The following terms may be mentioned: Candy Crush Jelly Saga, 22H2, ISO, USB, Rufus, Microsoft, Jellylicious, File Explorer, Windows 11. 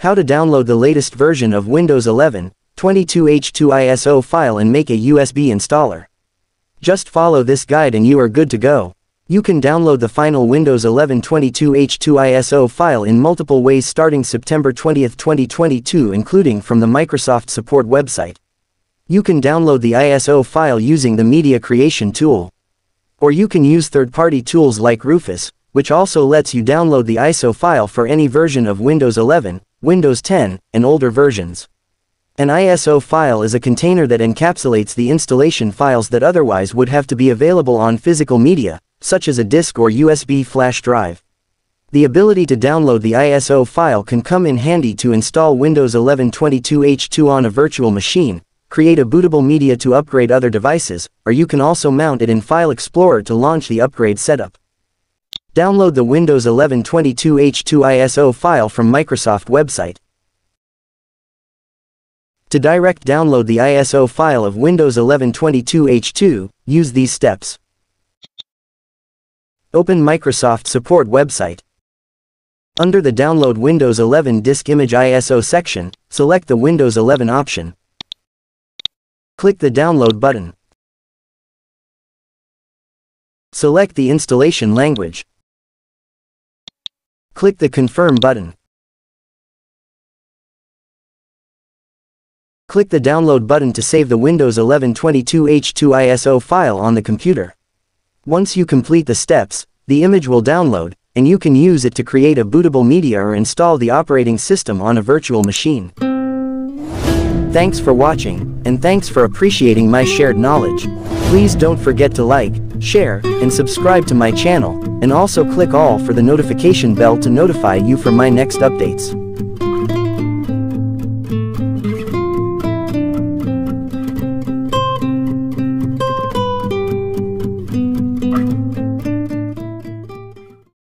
How to download the latest version of Windows 11, 22H2 ISO file and make a USB installer. Just follow this guide and you are good to go. You can download the final Windows 11 22H2 ISO file in multiple ways starting September 20, 2022, including from the Microsoft support website. You can download the ISO file using the media creation tool. Or you can use third-party tools like Rufus, which also lets you download the ISO file for any version of Windows 11, Windows 10, and older versions. An ISO file is a container that encapsulates the installation files that otherwise would have to be available on physical media, such as a disk or USB flash drive. The ability to download the ISO file can come in handy to install Windows 11 22H2 on a virtual machine, create a bootable media to upgrade other devices, or you can also mount it in File Explorer to launch the upgrade setup. Download the Windows 11 22H2 ISO file from Microsoft website. To direct download the ISO file of Windows 11 22H2, use these steps. Open Microsoft Support website. Under the Download Windows 11 Disk Image ISO section, select the Windows 11 option. Click the Download button. Select the installation language. Click the Confirm button. Click the Download button to save the Windows 11 22H2 ISO file on the computer. Once you complete the steps, the image will download, and you can use it to create a bootable media or install the operating system on a virtual machine. Thanks for watching, and thanks for appreciating my shared knowledge. Please don't forget to like, share, and subscribe to my channel, and also click all for the notification bell to notify you for my next updates.